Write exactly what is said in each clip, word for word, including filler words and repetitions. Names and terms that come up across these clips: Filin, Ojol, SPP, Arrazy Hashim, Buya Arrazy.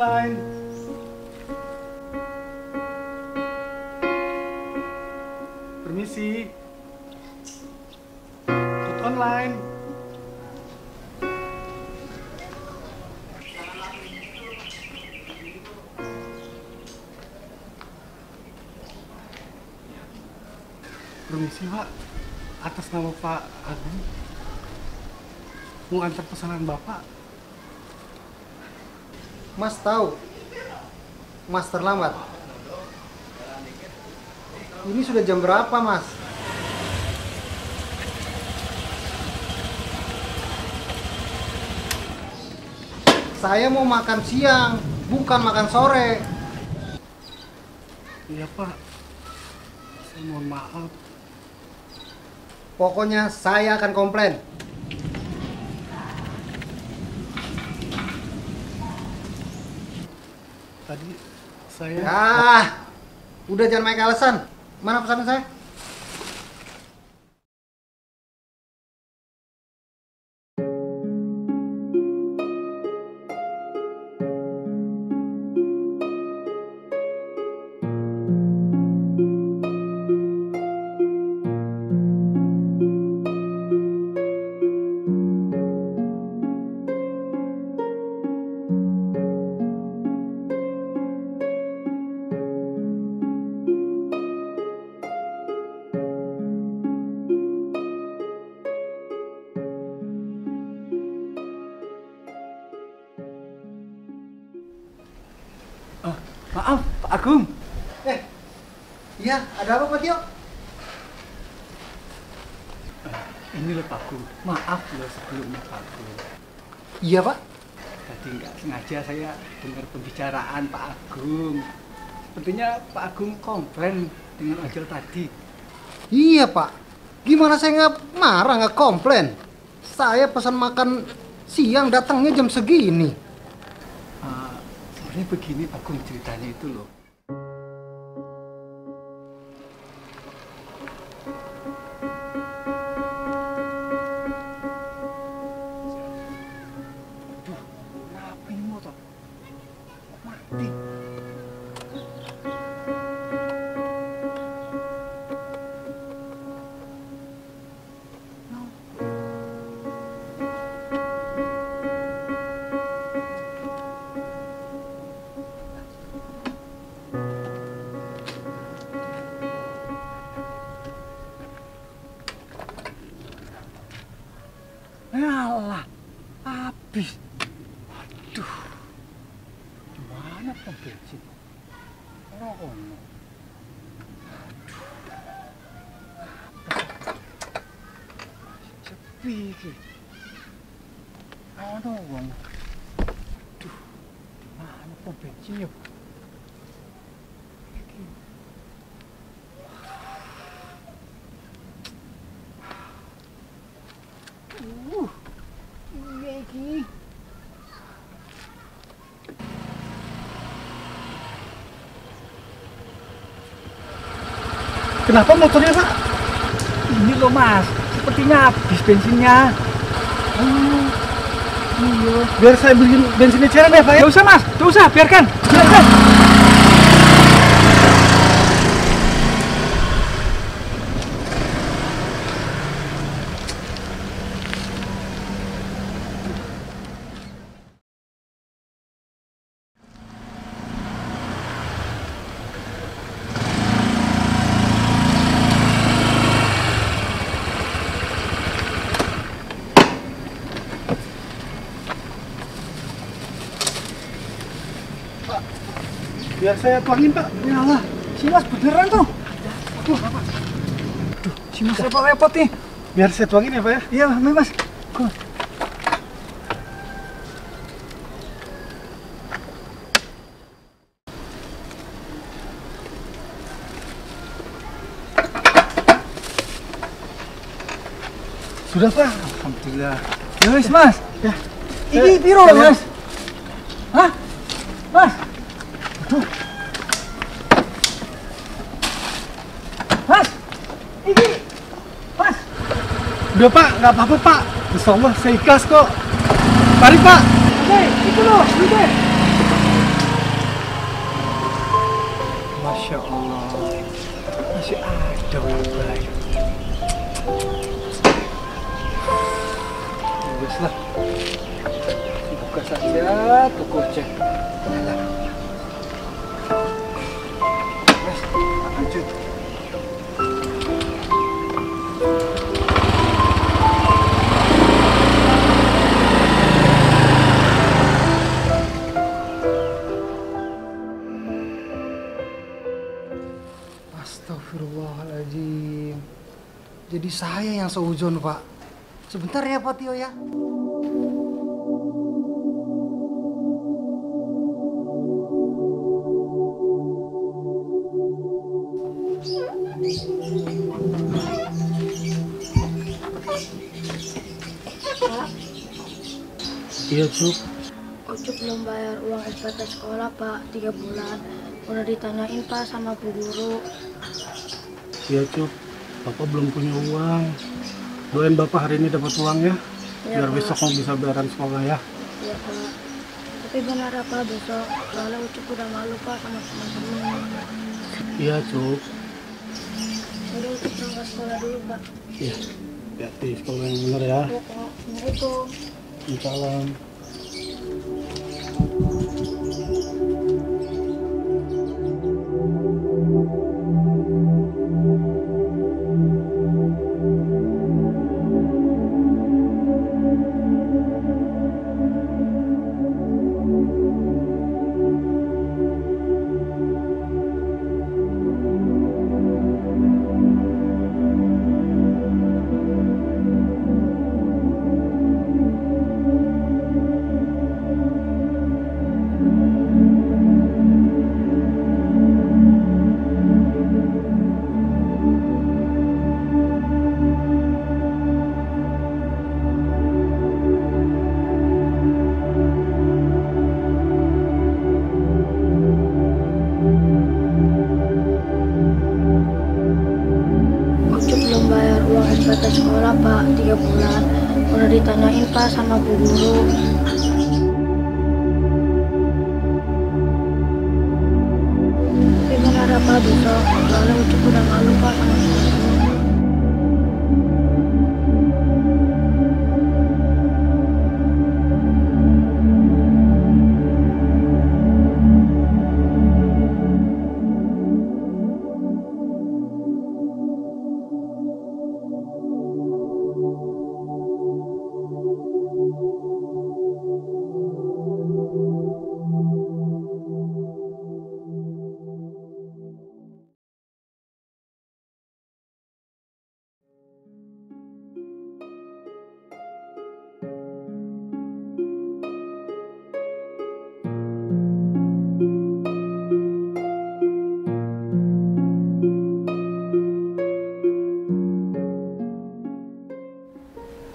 lain. Permisi. Ikut online. Permisi, Pak. Atas nama Pak Agung, mau antar pesanan Bapak. Mas tahu, Mas terlambat. Ini sudah jam berapa, Mas? Saya mau makan siang, bukan makan sore. Iya, Pak. Saya mohon maaf. Pokoknya saya akan komplain. Tadi saya... Ah, udah jangan main alasan. Mana pesanan saya? Maaf, Pak Agung. Eh, iya, ada apa, Pak Tio? Ini loh, Pak Agung. Maaf loh sebelumnya, Pak Agung. Iya, Pak? Tadi nggak sengaja saya dengar pembicaraan Pak Agung. Sepertinya Pak Agung komplain dengan Ojol tadi. Iya, Pak. Gimana saya nggak marah, nggak komplain? Saya pesan makan siang, datangnya jam segini. Ini begini Agung ceritanya itu loh. Aduh, kenapa ini motor? Kok mati? Alah, habis. Aduh, gimana pom bensin? Oh, oh, no. Aduh, sepi ke? Aduh, wong. Aduh, gimana pom bensin ya? Kenapa motornya, Pak? Ini loh, Mas. Sepertinya habis bensinnya. Oh, iya. Biar saya beli bensinnya cairan ya, Pak? Gak usah, Mas. Gak usah, biarkan. Biarkan. Biar saya tuangin, Pak. Yalah, si Mas beneran tuh. Aduh, Bapak. Aduh, si Mas repot-repot nih. Biar saya tuangin ya, Pak ya? Iya, Mas. Go. Sudah, Pak. Alhamdulillah. Ya wis, Mas. Ya. Ini piro, Mas? Hah? Mas. Mas, ini, Mas. Udah, Pak, nggak apa-apa, Pak. Insya Allah saya ikhlas kok. Mari, Pak. Oke, itu loh, itu. Masya Allah, masih ada orang baik. Bagus lah, buka saja toko cek. Mas, lanjut. Astagfirullahaladzim. Jadi saya yang seuzon, Pak. Sebentar ya, Pak Tio ya. Pak? Iya, Cuk. Cuk belum bayar uang S P P sekolah, Pak. Tiga bulan. Udah ditanyain, Pak, sama Bu Guru. Iya, Cuk. Bapak belum punya uang. Doain Bapak hari ini dapat uang ya. Ya biar Pak. Besok mau bisa bayaran sekolah ya. Iya, Pak. Tapi benar apa besok? Soalnya Ucup udah malu, Pak, sama teman-teman. Iya, Cuk. Udah Ucup berangkat sekolah dulu, Pak. Iya. Hati-hati sekolah yang benar ya. Iya, Pak. Assalamualaikum. Waalaikumsalam. Sekolah, Pak, tiga bulan. Udah ditanyain, Pak, sama Bu Guru. Tapi benar apa besok? Soalnya Ucup udah malu, Pak, sama Bu.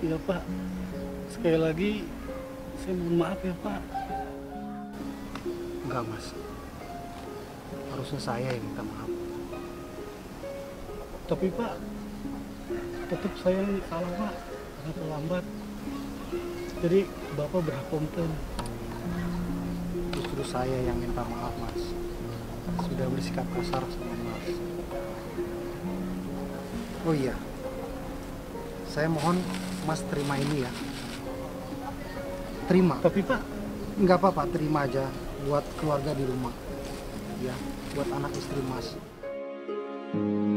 Ya, Pak, sekali lagi saya mohon maaf ya, Pak. Enggak, Mas, harusnya saya yang minta maaf. Tapi, Pak, tetap saya yang salah, Pak, karena terlambat. Jadi Bapak berkomplain. Justru saya yang minta maaf, Mas. Sudah bersikap kasar sama Mas. Oh iya, saya mohon Mas terima ini ya. Terima. Tapi, Pak, nggak apa-apa, terima aja buat keluarga di rumah. Ya, buat anak istri Mas.